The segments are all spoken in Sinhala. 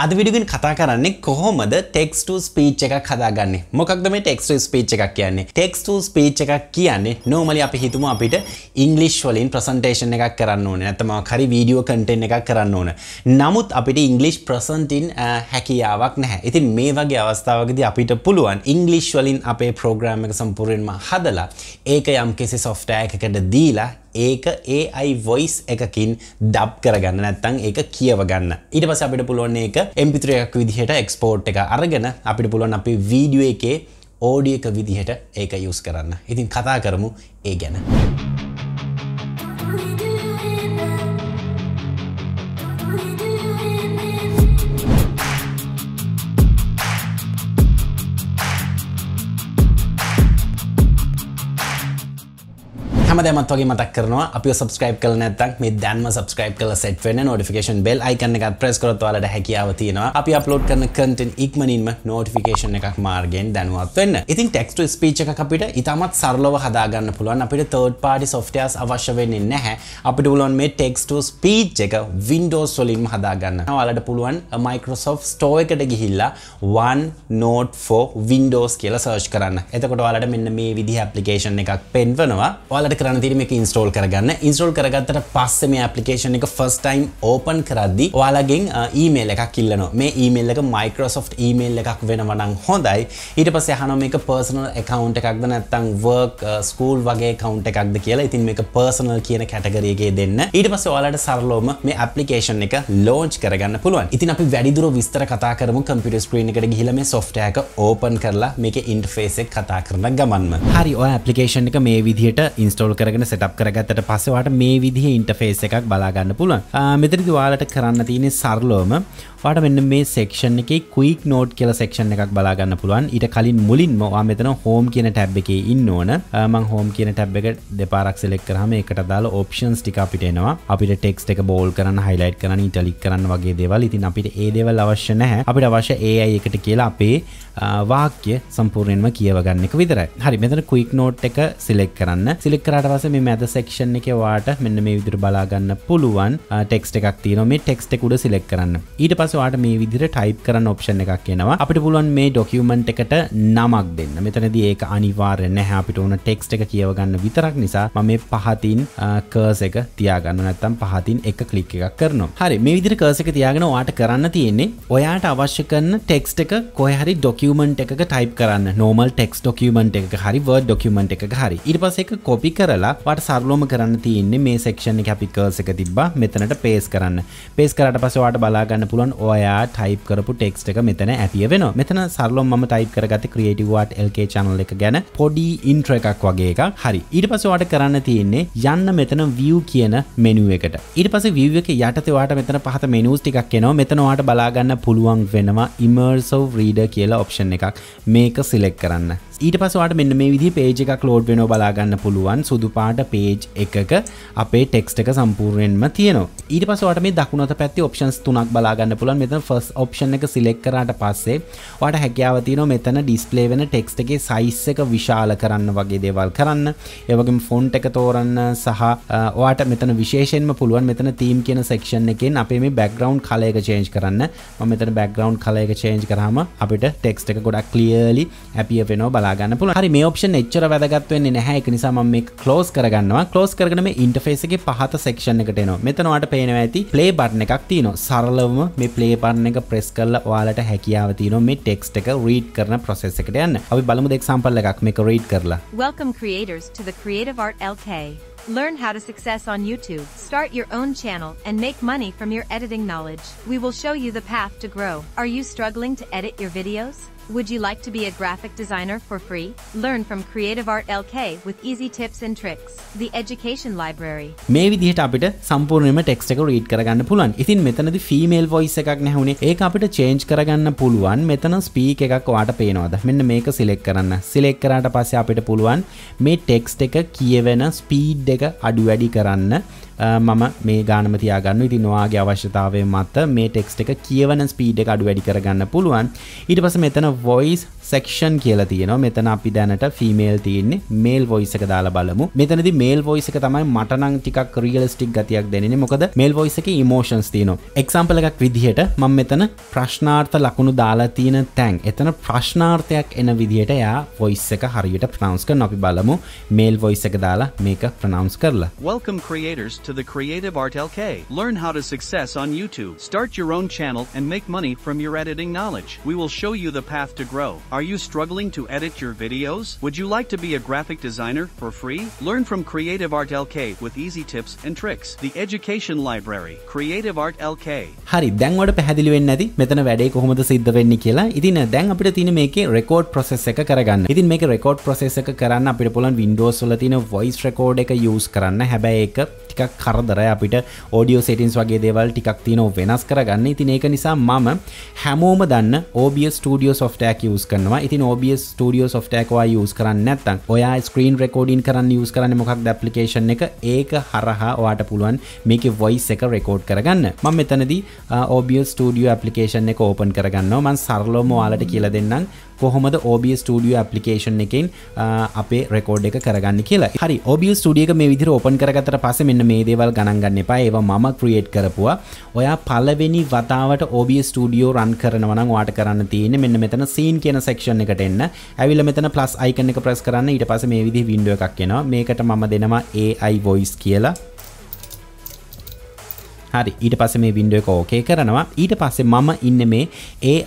අද වීඩියෝකින් කතා කරන්නේ කොහොමද text to speech එකක් හදාගන්නේ මොකක්ද මේ text to speech එකක් කියන්නේ text to speech එකක් කියන්නේ normally අපි හිතමු අපිට English වලින් presentation එකක් කරන්න ඕනේ නැත්නම් හරි video content එකක් කරන්න ඕන නමුත් අපිට English present in හැකියාවක් නැහැ ඉතින් මේ වගේ අවස්ථාවකදී අපිට පුළුවන් English වලින් අපේ program එක සම්පූර්ණයෙන්ම හදලා ඒක යම්කිසි software එකකට දීලා ඒක AI voice එකකින් dub කරගන්න නැත්නම් ඒක කියව ගන්න. ඊට පස්සේ අපිට පුළුවන් ඒක MP3 එකක් විදිහට export එක අරගෙන අපිට පුළුවන් අපේ video එකේ audio එක විදිහට ඒක use කරන්න. ඉතින් කතා කරමු ඒ ගැන. හැමදාමත් වගේ මතක් කරනවා අපිව subscribe කරලා නැත්නම් මේ දැන්ම subscribe කරලා set වෙන්න notification bell icon එකත් press කරොත් ඔයාලට හැකියාව තියෙනවා අපි upload කරන content ඉක්මනින්ම notification එකක් මාර්ගයෙන් දැනුවත් වෙන්න. ඉතින් text to speech එකක් අපිට ඊටමත් සරලව හදා ගන්න පුළුවන්. අපිට third party softwares අවශ්‍ය වෙන්නේ නැහැ. අපිට පුළුවන් මේ text to speech එක Windows වලින්ම හදා ගන්න. ඔයාලට පුළුවන් Microsoft Store එකට ගිහිල්ලා OneNote for Windows කියලා search කරන්න. එතකොට ඔයාලට මෙන්න මේ විදිහ application එකක් පෙන්වනවා. ඔයාලට install කරගන්න install කරගත්තට පස්සේ මේ application එක first time open කරද්දී ඔයාලගෙන් email එකක් ඉල්ලනවා මේ email එක Microsoft email එකක් වෙනවා නම් හොඳයි ඊට පස්සේ අහනවා මේක personal account එකක්ද නැත්නම් work school වගේ account එකක්ද කියලා ඉතින් මේක personal කියන category එකේ දෙන්න ඊට පස්සේ ඔයාලට සරලවම මේ application එක launch කරගන්න පුළුවන් ඉතින් අපි වැඩිදුර විස්තර කතා කරමු computer screen එකට ගිහිලා මේ software එක open කරලා මේකේ interface එක කතා කරන ගමන්ම හරි ඔය application එක මේ විදිහට install කරගෙන setup කරගත්තට පස්සේ ඔයාලට මේ විදිහේ interface එකක් බලා ගන්න පුළුවන්. මෙතනදී ඔයාලට කරන්න තියෙන්නේ සරලවම ඔයාලට මෙන්න මේ section එකේ quick note කියලා section එකක් බලා ගන්න පුළුවන්. ඊට කලින් මුලින්ම ඔයා මෙතන home කියන tab එකේ ඉන්න ඕන. මම home කියන tab එක දෙපාරක් select කරාම ඒකට අදාළ options ටික අපිට එනවා. අපිට text එක bold කරන්න, highlight කරන්න, italic කරන්න වගේ දේවල්. ඉතින් අපිට ඒ දේවල් අවශ්‍ය නැහැ. අපිට අවශ්‍ය AI එකට කියලා අපේ වාක්‍ය සම්පූර්ණයෙන්ම කියව ගන්න එක විතරයි. හරි මෙතන quick note එක select කරන්න. select කරාට පස්සේ මේ මැද section එකේ ඔයාට මෙන්න මේ විදිහට බලා ගන්න පුළුවන් text එකක් තියෙනවා. මේ text එක උඩ select කරන්න. ඊට පස්සේ ඔයාට මේ විදිහට type කරන්න option එකක් එනවා. අපිට පුළුවන් මේ document එකට නමක් දෙන්න. මෙතනදී ඒක අනිවාර්ය නැහැ. අපිට ඕන text එක කියව ගන්න විතරක් නිසා මම මේ පහතින් cursor එක තියාගන්න නැත්නම් පහතින් එක click එකක් කරනවා. හරි මේ විදිහට cursor එක තියාගෙන ඔයාට කරන්න තියෙන්නේ ඔයාට අවශ්‍ය කරන text එක කොහේ හරි document එකක type කරන්න normal text document එකක හරි word document එකක හරි ඊට පස්සේ ඒක copy කරලා ඔයාට සරලවම කරන්න තියෙන්නේ මේ section එකේ අපි cursor එක තිබ්බා මෙතනට paste කරන්න paste කරාට පස්සේ ඔයාට බලා ගන්න පුළුවන් ඔයා type කරපු text එක මෙතන ඇපිය වෙනවා මෙතන සරලවම මම type කරගත්තේ Creative Art LK channel එක ගැන පොඩි intro එකක් වගේ එකක් හරි ඊට පස්සේ ඔයාට කරන්න තියෙන්නේ යන්න මෙතන view කියන menu එකට ඊට පස්සේ view එකේ යටතේ ඔයාට මෙතන පහත menus ටිකක් එනවා මෙතන ඔයාට බලා ගන්න පුළුවන් වෙනවා immersive reader කියලා එකක් මේක select කරන්න. ඊට පස්සේ ඔයාලට මෙන්න මේ විදිහේ page එකක් load වෙනවා බලා ගන්න පුළුවන්. සුදු පාට page එකක අපේ text එක සම්පූර්ණයෙන්ම තියෙනවා. ඊට පස්සේ ඔයාලට මේ දකුණු අත පැත්තේ options තුනක් බලා ගන්න පුළුවන්. මෙතන first option එක select කරාට පස්සේ ඔයාලට හැකියාව තියෙනවා මෙතන display වෙන text එකේ size එක විශාල කරන්න වගේ දේවල් කරන්න. ඒ වගේම font එක තෝරන්න සහ ඔයාලට මෙතන විශේෂයෙන්ම පුළුවන් මෙතන theme කියන section එකෙන් අපේ මේ background color එක change කරන්න. මම මෙතන background color එක change කරාම අපිට text එක ගොඩක් clearly appear වෙනවා බලා ගන්න පුළුවන්. හරි මේ option එච්චර වැදගත් වෙන්නේ නැහැ. ඒක නිසා මම මේක close කරගන්නවා. close කරගෙන මේ interface එකේ පහත section එකට එනවා. මෙතන ඔයාලට පේනවා ඇති play button එකක් තියෙනවා. සරලවම මේ play button එක press කරලා ඔයාලට හැකියාව තියෙනවා මේ text එක read කරන process එකට යන්න. අපි බලමුද example එකක් මේක read කරලා. Welcome creators to the Creative Art LK. Learn how to success on YouTube, start your own channel, and make money from your editing knowledge. We will show you the path to grow. Are you struggling to edit your videos? Would you like to be a graphic designer for free? Learn from Creative Art LK with easy tips and tricks. The Education Library. මේ විදිහට අපිට සම්පූර්ණයෙන්ම ටෙක්ස්ට් එක රීඩ් කරගන්න පුළුවන්. ඉතින් මෙතනදී female voice එකක් නැහැ උනේ. ඒක අපිට change කරගන්න පුළුවන්. මෙතන speak එකක් ඔයාට පේනවද? මෙන්න මේක select කරන්න. select කරාට පස්සේ අපිට පුළුවන් මේ ටෙක්ස්ට් එක කියවෙන speed එක අඩු වැඩි කරන්න. මම මේ ගානම තියා ගන්නවා. ඉතින් ඔයාගේ අවශ්‍යතාවය මත මේ ටෙක්ස්ට් එක කියවන ස්පීඩ් එක අඩු වැඩි කරගන්න පුළුවන්. ඊට පස්සේ මෙතන voice section කියලා තියෙනවා. මෙතන අපි දැනට female තියෙන්නේ. male voice එක දාලා බලමු. මෙතනදී male voice එක තමයි මට නම් ටිකක් realistic ගතියක් දැනෙන්නේ. මොකද male voice එකේ emotions තියෙනවා. example එකක් විදිහට මම මෙතන ප්‍රශ්නාර්ථ ලකුණු දාලා තියෙන තැන්. එතන ප්‍රශ්නාර්ථයක් එන විදිහට එයා voice එක හරියට pronounce කරනවා. අපි බලමු male voice එක දාලා මේක pronounce කරලා. Welcome creators to the Creative Art LK. Learn how to success on YouTube. Start your own channel and make money from your editing knowledge. We will show you the path to grow. Are you struggling to edit your videos? Would you like to be a graphic designer for free? Learn from Creative Art LK with easy tips and tricks. The education library. Creative Art LK. Hari දැන් ඔයාලට පැහැදිලි වෙන්නේ නැති මෙතන වැඩේ කොහොමද සිද්ධ වෙන්නේ කියලා. ඉතින් දැන් අපිට තියෙන මේකේ record process එක කරගන්න. ඉතින් මේකේ record process එක කරන්න අපිට පුළුවන් Windows වල තියෙන voice record එක use කරන්න. හැබැයි ඒක ටිකක් කරදරයි අපිට audio settings වගේ දේවල් ටිකක් තියෙනවා වෙනස් කරගන්න. ඉතින් ඒක නිසා මම හැමෝම දන්න OBS Studio software එක use කරනවා. ඉතින් OBS Studio software එක ඔයා use කරන්නේ නැත්නම් ඔයා screen recording කරන්න use කරන්නේ මොකක්ද application එක? ඒක හරහා ඔයාට පුළුවන් මේකේ voice එක record කරගන්න. මම මෙතනදී OBS Studio application එක open කරගන්නවා. මම සරලවම ඔයාලට කියලා දෙන්නම් කොහොමද OBS Studio application එකෙන් අපේ record එක කරගන්න කියලා. හරි OBS Studio එක මේ විදිහට open කරගත්තට පස්සේ මෙන්න මේ දේවල් ගණන් ගන්න එපා. ඒවා මම create කරපුවා. ඔයා පළවෙනි වතාවට OBS Studio run කරනවා නම් ඔයාට කරන්න තියෙන්නේ මෙන්න මෙතන scene කියන section එකට එන්න. ඇවිල්ලා මෙතන plus icon එක press කරන්න. ඊට පස්සේ මේ විදිහේ window එකක් එනවා. මේකට මම දෙනවා AI voice කියලා. හරි ඊට පස්සේ මේ window එක okay කරනවා. ඊට පස්සේ මම ඉන්නේ මේ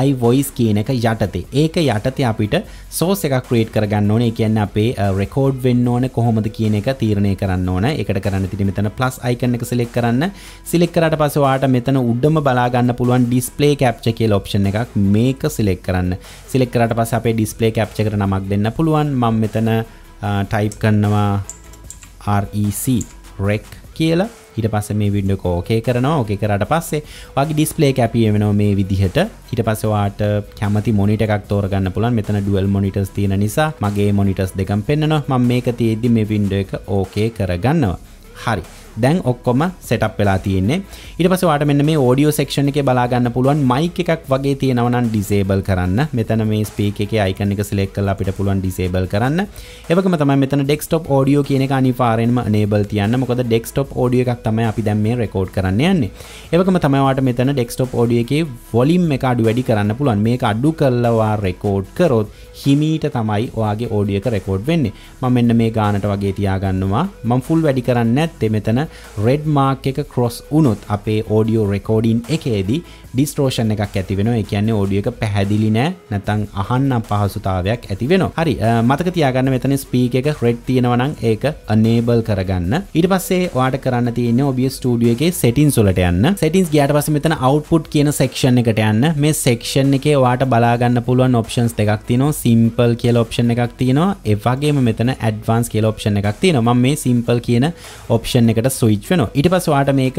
AI voice කියන එක යටතේ. ඒක යටතේ අපිට source එකක් create කරගන්න ඕනේ. ඒ කියන්නේ අපේ record වෙන්න ඕනේ කොහොමද කියන එක තීරණය කරන්න ඕනේ. ඒකට කරන්න තියෙන්නේ මෙතන plus icon එක select කරන්න. select කරාට පස්සේ ඔයාට මෙතන උඩම බලා ගන්න පුළුවන් display capture කියලා option එකක්. මේක select කරන්න. select කරාට පස්සේ අපේ display capture එකට නමක් දෙන්න පුළුවන්. මම මෙතන type කරනවා rec කියලා. ඊට පස්සේ මේ window එක okay කරනවා. okay කරාට පස්සේ ඔයාගේ display එක අපිය වෙනවා මේ විදිහට. ඊට පස්සේ ඔයාට කැමති monitor එකක් තෝරගන්න පුළුවන්. මෙතන dual monitors තියෙන නිසා මගේ monitors දෙකම පෙන්වනවා. මම මේක තියෙද්දි මේ window එක okay කරගන්නවා. හරි. දැන් ඔක්කොම setup වෙලා තියෙන්නේ. ඊට පස්සේ ඔයාට මෙන්න මේ audio section එකේ බලා ගන්න පුළුවන් mic එකක් වගේ තියෙනවා නම් disable කරන්න. මෙතන මේ speak එකේ icon එක select කරලා අපිට පුළුවන් disable කරන්න. ඒ වගේම තමයි මෙතන desktop audio කියන එක අනිවාර්යෙන්ම enable තියන්න. මොකද desktop audio එකක් තමයි අපි දැන් මේ record කරන්න යන්නේ. ඒ වගේම තමයි ඔයාට මෙතන desktop audio එකේ volume එක අඩු වැඩි කරන්න පුළුවන්. මේක අඩු කරලා ඔයා record කරොත් හිමීට තමයි ඔයාගේ audio එක record වෙන්නේ. මම මෙන්න මේ ගානට වගේ තියාගන්නවා. මම full වැඩි කරන්නේ නැත්තේ මෙතන red mark එක cross වුණොත් අපේ audio recording එකේදී distortion එකක් ඇති වෙනවා. ඒ කියන්නේ audio එක පැහැදිලි නෑ නැත්නම් අහන්න අපහසුතාවයක් ඇති වෙනවා. හරි මතක තියාගන්න මෙතන speak එක red තියෙනවා නම් ඒක enable කරගන්න. ඊට පස්සේ ඔයාට කරන්න තියෙන්නේ OBS Studio එකේ settings වලට යන්න. settings ගියාට පස්සේ මෙතන output කියන section එකට යන්න. මේ section එකේ ඔයාට බලා ගන්න පුළුවන් options දෙකක් තියෙනවා. simple කියලා option එකක් තියෙනවා. ඒ වගේම මෙතන advanced කියලා option එකක් තියෙනවා. මම මේ simple කියන option එකට switch වෙනවා. ඊට පස්සේ ඔයාට මේක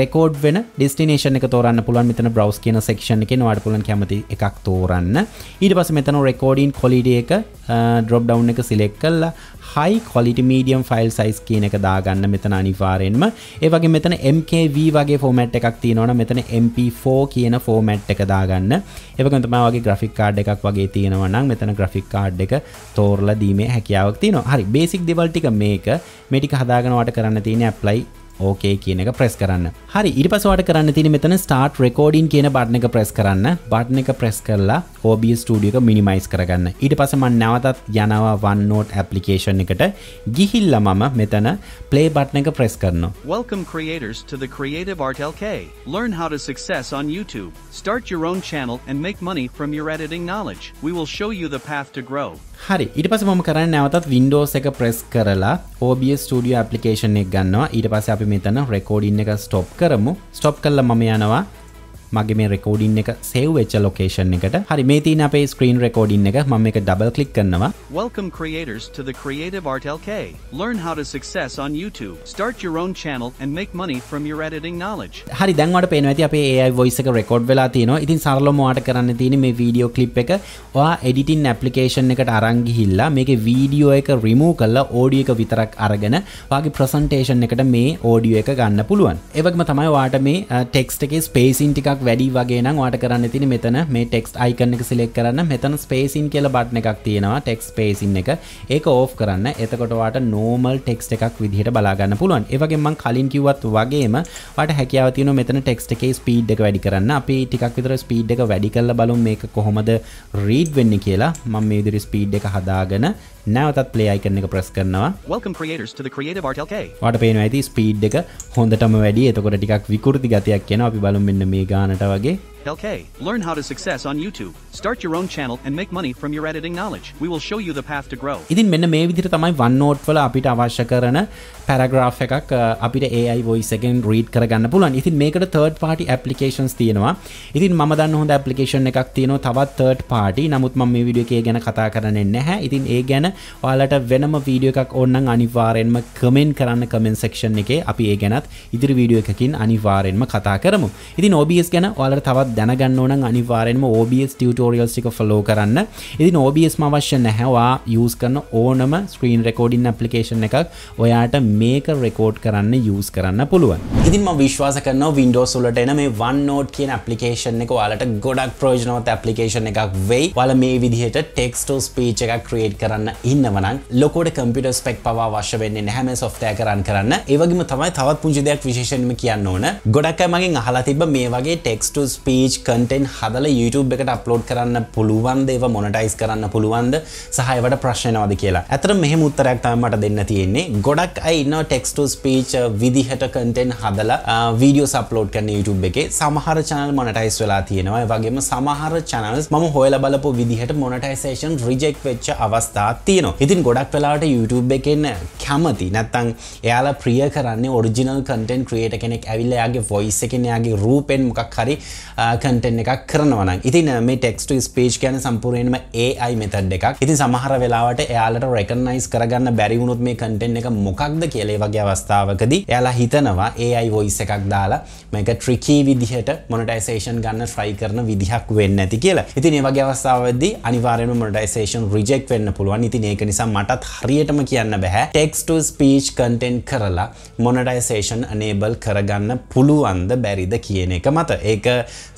record වෙන destination එක තෝරන්න පුළුවන්. මෙතන browse කියන section එකේ ඔයාට පුළුවන් කැමති එකක් තෝරන්න. ඊට පස්සේ මෙතන recording quality එක drop down එක select කරලා high quality medium file size කියන එක දාගන්න මෙතන අනිවාර්යෙන්ම. ඒ වගේ මෙතන MKV වගේ format එකක් තියෙනවනම් මෙතන MP4 කියන format එක දාගන්න. ඒ වගේම තමයි ඔයාගේ graphic card එකක් වගේ තියෙනවනම් මෙතන graphic card එක තෝරලා දීමේ හැකියාවක් තියෙනවා. හරි basic දේවල් ටික මේක. මේ ටික හදාගෙන ඔයාලට කරන්න තියෙන්නේ apply okay කියන එක press කරන්න. හරි ඊට පස්සේ ඔයාලට කරන්න තියෙන්නේ මෙතන start recording කියන බටන් එක press කරන්න. බටන් එක press කරලා OBS Studio එක minimize කරගන්න. ඊට පස්සේ මම නැවතත් යනවා OneNote application එකට. ගිහිල්ලා මම මෙතන play බටන් එක press කරනවා. Welcome creators to the Creative Art LK. Learn how to success on YouTube. Start your own channel and make money from your editing knowledge. We will show you the path to grow. හරි ඊට පස්සේ මම කරන්නේ නැවතත් Windows එක press කරලා OBS Studio application එක ගන්නවා. ඊට පස්සේ මෙතන recording එක stop කරමු. stop කළා මම යනවා මගේ මේ recording එක save වෙච්ච location එකට. හරි මේ තියෙන අපේ screen recording එක මම මේක double click කරනවා. Welcome creators to the Creative Art LK. Learn how to success on YouTube. Start your own channel and make money from your editing knowledge. හරි දැන් ඔයාලට පේනවා ඇති අපේ AI voice එක record වෙලා තියෙනවා. ඉතින් සරලවම ඔයාලට කරන්න තියෙන්නේ මේ video clip එක ඔයා editing application එකට අරන් ගිහිල්ලා මේකේ video එක remove කරලා audio එක විතරක් අරගෙන ඔයාගේ presentation එකට මේ audio එක ගන්න පුළුවන්. ඒ වගේම තමයි ඔයාට මේ text එකේ spacing ටිකක් වැඩි වගේ නම් ඔයාට කරන්න තියෙන්නේ මෙතන මේ text icon එක select කරන්න. මෙතන spacing කියලා button එකක් තියෙනවා. Text spacing එක ඒක off කරන්න. එතකොට ඔයාට normal text එකක් විදිහට බලා ගන්න පුළුවන්. ඒ වගේම මම කලින් කිව්වත් වගේම ඔයාට හැකියාව තියෙනවා මෙතන text එකේ speed එක වැඩි කරන්න. අපි ටිකක් විතර speed එක වැඩි කරලා බලමු මේක කොහොමද read වෙන්නේ කියලා. මම මේ විදිහට speed එක හදාගෙන නැවතත් play icon එක press කරනවා. Welcome creators to the Creative Art LK. ඔයාට පේනවා ඇති speed එක හොඳටම වැඩි. එතකොට ටිකක් විකෘති ගතියක් එනවා. අපි බලමු මෙන්න මේ ගානට වගේ. LK, learn how to success on YouTube. Start your own channel and make money from your editing knowledge. We will show you the path to grow. ඉතින් මෙන්න මේ විදිහට තමයි OneNote වල අපිට අවශ්‍ය කරන paragraph එකක් අපිට AI voice එකෙන් read කරගන්න පුළුවන්. ඉතින් මේකට third party applications තියෙනවා. ඉතින් මම දන්න හොඳ application එකක් තියෙනවා තවත් third party. නමුත් මම මේ video එකේ ගැන කතා කරන්නේ නැහැ. ඉතින් ඒ ගැන ඔයාලට වෙනම වීඩියෝ එකක් ඕන නම් අනිවාර්යෙන්ම කමෙන්ට් කරන්න කමෙන්ට් සෙක්ෂන් එකේ අපි ඒ ගැනත් ඉදිරි වීඩියෝ එකකින් අනිවාර්යෙන්ම කතා කරමු. ඉතින් OBS ගැන ඔයාලට තවත් දැනගන්න ඕන නම් අනිවාර්යෙන්ම OBS ටියුටෝරියල්ස් ටික ෆලෝ කරන්න. ඉතින් OBS ම අවශ්‍ය නැහැ. ඔයා යූස් කරන ඕනම ස්ක්‍රීන් රෙකෝඩින් ඇප්ලිකේෂන් එකක් ඔයාට මේක රෙකෝඩ් කරන්න යූස් කරන්න පුළුවන්. ඉතින් මම විශ්වාස කරනවා Windows වලට එන මේ OneNote කියන ඇප්ලිකේෂන් එක ඔයාලට ගොඩක් ප්‍රයෝජනවත් ඇප්ලිකේෂන් එකක් වෙයි. ඔයාලා මේ විදිහට text to speech එකක් create කරන්න ඉන්නවනම් ලොකෝට computer spec power අවශ්‍ය වෙන්නේ නැහැ මේ software එක run කරන්න. ඒ වගේම තමයි තවත් පුංචි දෙයක් විශේෂයෙන්ම කියන්න ඕන. ගොඩක් අය මගෙන් අහලා තිබ්බ මේ වගේ text to speech content හදලා YouTube එකට upload කරන්න පුළුවන්ද? ඒව monetize කරන්න පුළුවන්ද? සහ ඒවට ප්‍රශ්න එනවද කියලා. ඇත්තටම මෙහෙම උත්තරයක් තමයි මට දෙන්න තියෙන්නේ. ගොඩක් අය ඉන්නවා text to speech විදිහට content හදලා videos upload කරන YouTube එකේ. සමහර channel monetize වෙලා තියෙනවා. ඒ වගේම සමහර channels මම හොයලා බලපු විදිහට monetization reject වෙච්ච අවස්ථා තියෙනවා. ඉතින් ගොඩක් වෙලාවට YouTube එකෙන් කැමති නැත්නම් එයාලා ප්‍රිය කරන්නේ ඔරිජිනල් content creator කෙනෙක් ඇවිල්ලා එයාගේ voice එකෙන් එයාගේ රූපෙන් මොකක් හරි content එකක් කරනවා නම්. ඉතින් මේ text to speech කියන්නේ සම්පූර්ණයෙන්ම AI method එකක්. ඉතින් සමහර වෙලාවට එයාලට recognize කරගන්න බැරි වුණොත් මේ content එක මොකක්ද කියලා ඒ වගේ අවස්ථාවකදී එයාලා හිතනවා AI voice එකක් දාලා මේක tricky විදිහට monetization ගන්න try කරන විදිහක් වෙන්නේ නැති කියලා. ඉතින් මේ වගේ අවස්ථාවකදී අනිවාර්යයෙන්ම monetization reject වෙන්න පුළුවන්. ඉතින් ඒක නිසා මටත් හරියටම කියන්න බෑ text to speech content කරලා monetization enable කරගන්න පුළුවන්ද බැරිද කියන එක මත. ඒක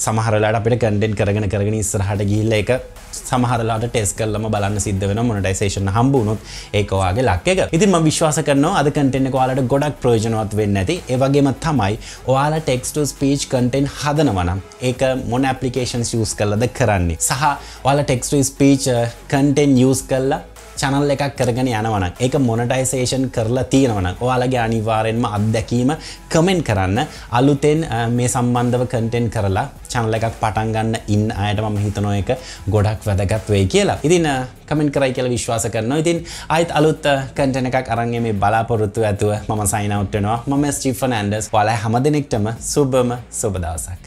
සමහර වෙලාවට අපිට content කරගෙන ඉස්සරහට ගිහිල්ලා ඒක සමහර වෙලාවට test කරලම බලන්න සිද්ධ වෙනවා monetization හම්බ වුණොත් ඒක ඔයාගේ luck එක. ඉතින් මම විශ්වාස කරනවා අද content එක ඔයාලට ගොඩක් ප්‍රයෝජනවත් වෙන්න ඇති. ඒ වගේම තමයි ඔයාලා text to speech content හදනවා නම් ඒක මොන applications use කරලාද කරන්නේ සහ ඔයාලා text to speech content use කරලා channel එකක් කරගෙන යනවා නම් ඒක monetization කරලා තියෙනවා නම් ඔයාලගේ අනිවාර්යෙන්ම අත්දැකීම comment කරන්න. අලුතෙන් මේ සම්බන්ධව content කරලා channel එකක් පටන් ගන්න ඉන්න අයට මම හිතනවා ඒක ගොඩක් වැදගත් වෙයි කියලා. ඉතින් comment කරයි කියලා විශ්වාස කරනවා. ඉතින් ආයෙත් අලුත් content එකක් අරන් මේ බලාපොරොත්තු ඇතුව මම sign out වෙනවා. මම ස්ටීෆන් ඇන්ඩර්ස්. ඔයාලා හැමදෙනෙක්ටම සුබම සුබ දවසක්.